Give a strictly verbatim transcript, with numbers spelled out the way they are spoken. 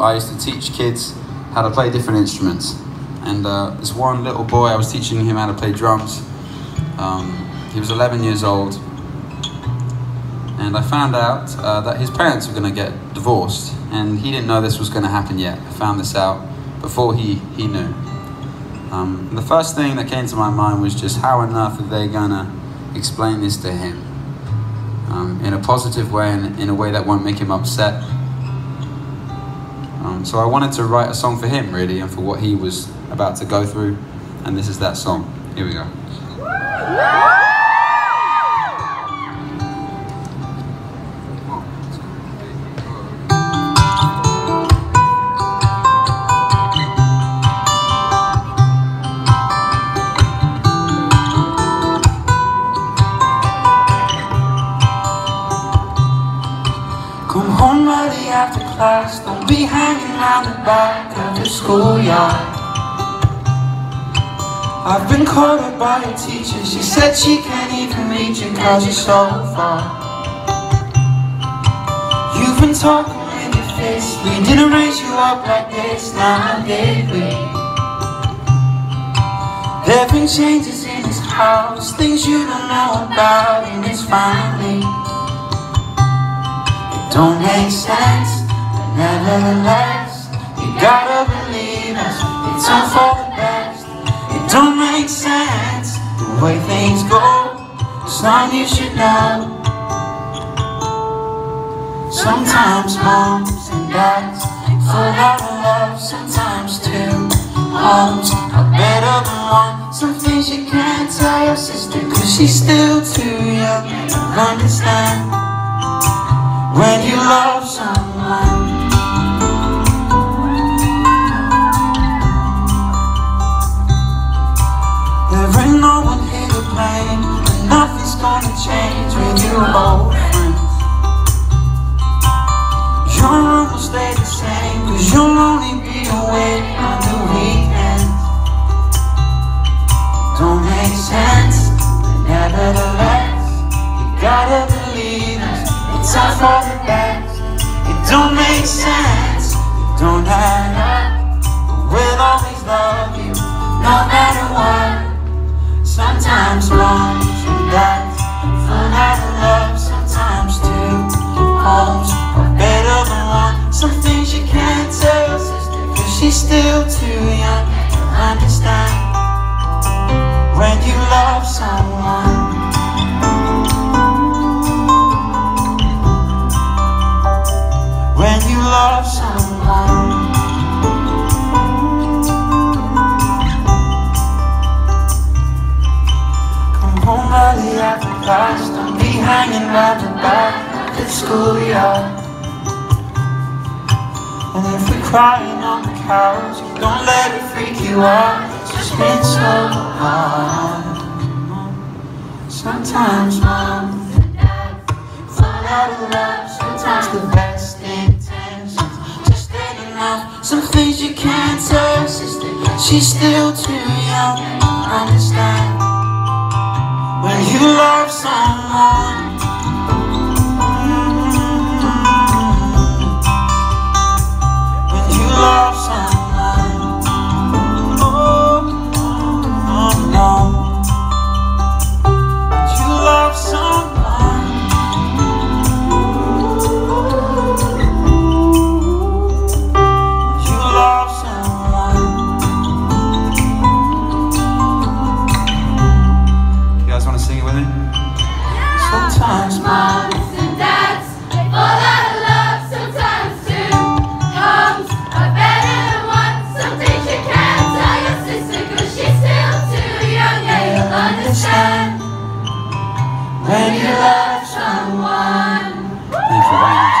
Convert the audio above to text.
I used to teach kids how to play different instruments. And uh, this one little boy, I was teaching him how to play drums. Um, he was eleven years old. And I found out uh, that his parents were going to get divorced, and he didn't know this was going to happen yet. I found this out before he, he knew. Um, and the first thing that came to my mind was just how on earth are they going to explain this to him um, in a positive way and in a way that won't make him upset. Um, so I wanted to write a song for him, really, and for what he was about to go through. And this is that song. Here we go. After class, don't be hanging around the back of the schoolyard. I've been called up by your teacher. She said she can't even reach you cause you're so far. You've been talking with your face. We didn't raise you up like this, now did we? There have been changes in this house, things you don't know about in this family. Don't make sense, but nevertheless, you gotta believe us, it's all for the best. It don't make sense, the way things go, it's not you should know. Sometimes moms and dads full out of love, sometimes two homes are better than one. Some things you can't tell your sister, cause she's still too young to understand. When you love someone, there ain't no one here to blame, and nothing's gonna change with you old friends. Your room will stay the same, cause you'll only be away on the weekend. Don't make sense, but nevertheless, you gotta believe us. It's all for the best. It don't make sense. It don't add up. But we'll always love you, no matter what. Sometimes moms and dads full out of love. Sometimes two homes are better than one. Some things you can't tell your sister, cause she's still too young to understand. When you love someone, when you love someone, come home early after class, don't be hanging round the back of the schoolyard. And if we're crying on the couch, don't let it freak you out, it's just been so hard. Sometimes mom and dad fall out of love, sometimes the best thing. Some things you can't tell, sister, she's still too young to understand. When you love someone, mm-hmm. When you love someone, oh, oh, no. When you love someone, sometimes moms and dads fall out of love, sometimes two homes are better than one. Some things you can't tell your sister, cause she's still too young, and you'll understand when you love someone. Thank you very much.